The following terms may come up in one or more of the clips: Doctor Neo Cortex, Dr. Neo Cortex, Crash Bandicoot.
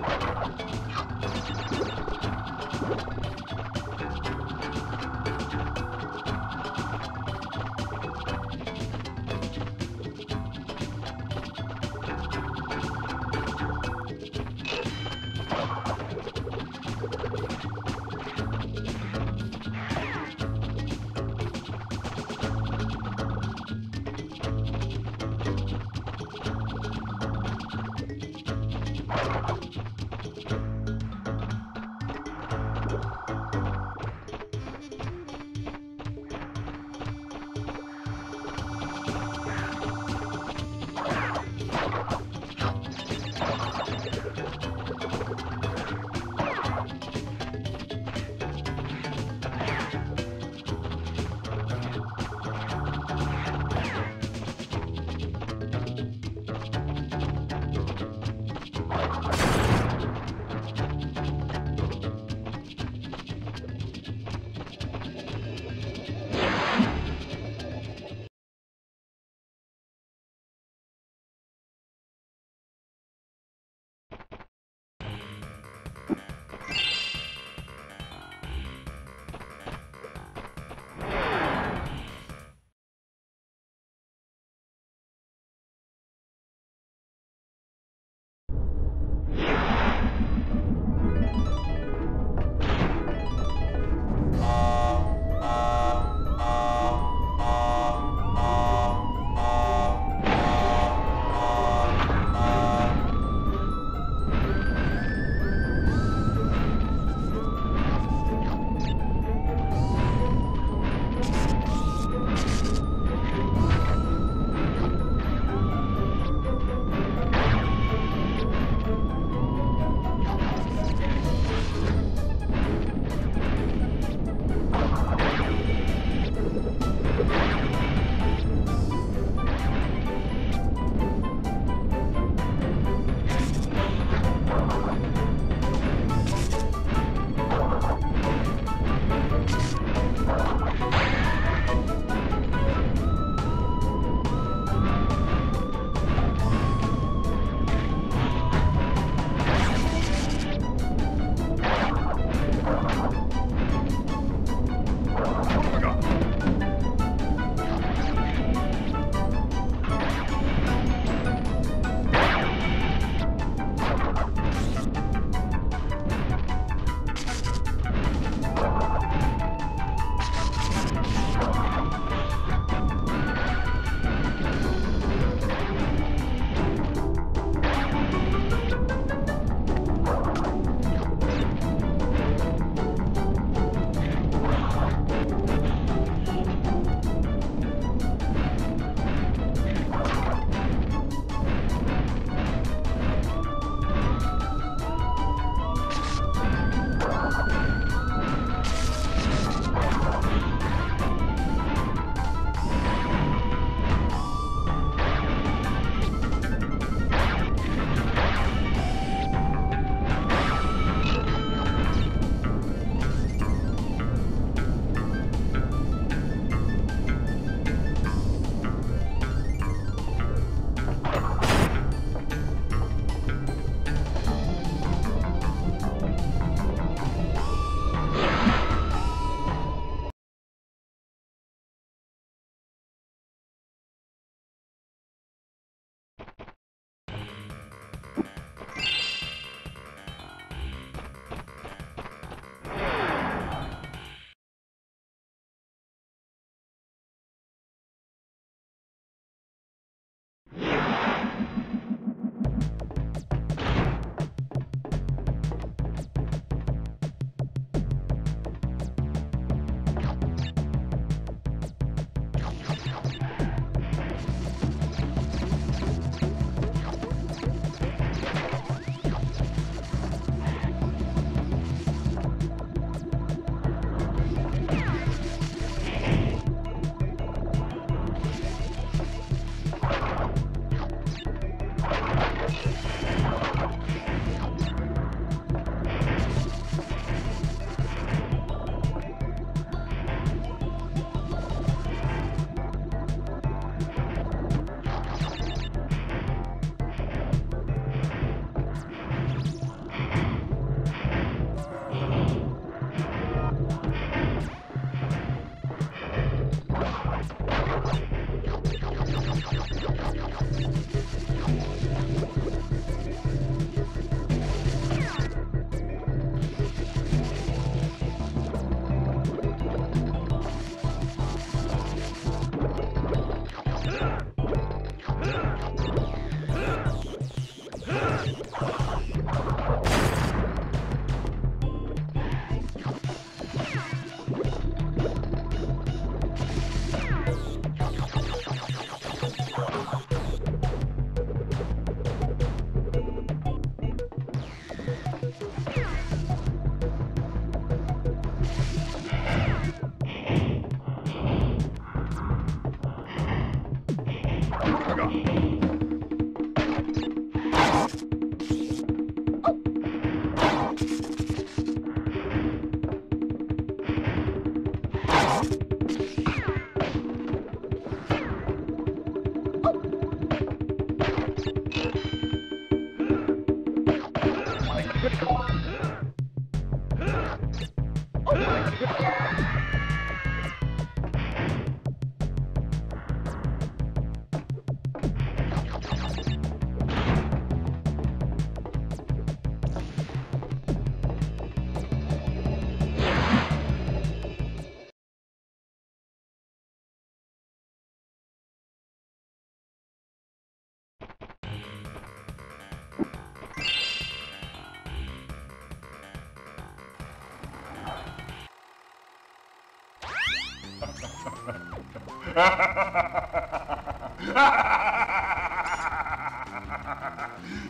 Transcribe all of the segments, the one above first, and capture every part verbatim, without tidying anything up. You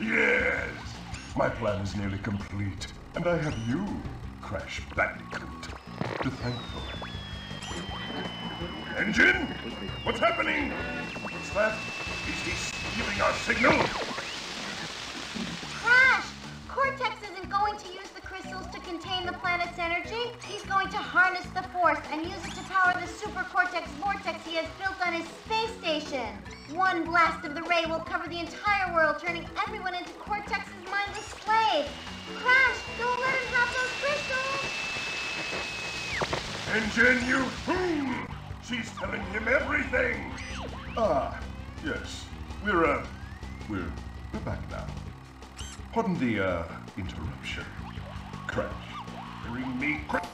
Yes! My plan is nearly complete, and I have you, Crash Bandicoot, to thank for. Engine? What's happening? What's that? Is he stealing our signal? Crash! Cortex isn't going to use the crystals to contain the planet's energy. He's going to harness the force and use it to power the super cortex vortex he has built on his space station. One blast of the ray will cover the entire world, turning everyone into Cortex's mindless slaves. Crash, don't let him have those crystals! Engine, you fool! She's telling him everything! Ah, yes. We're, uh, we're, we're back now. Pardon the, uh, interruption. Crash, bring me Crash.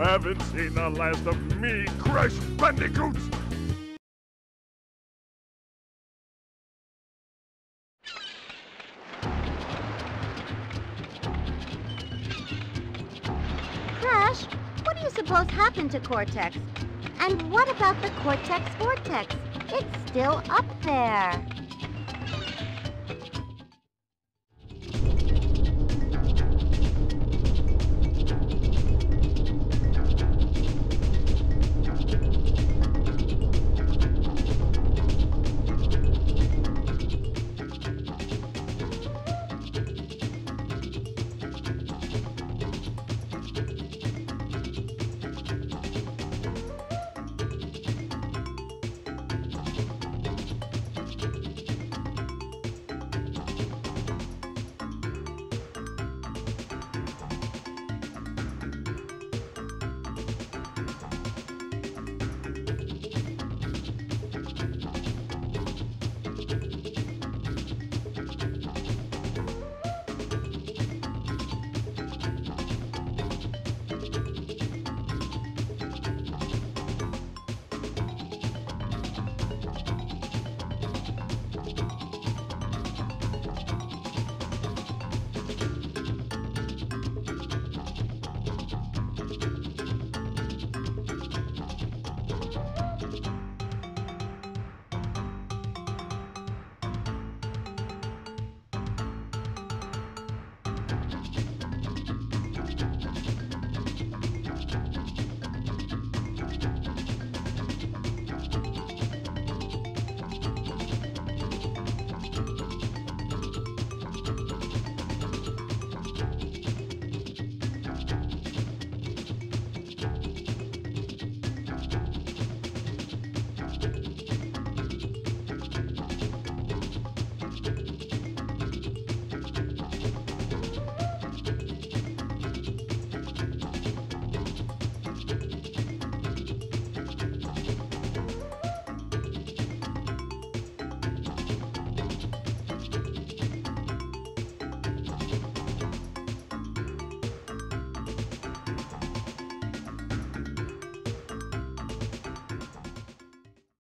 Haven't seen the last of me, Crash Bandicoot! Crash, what do you suppose happened to Cortex? And what about the Cortex Vortex? It's still up there.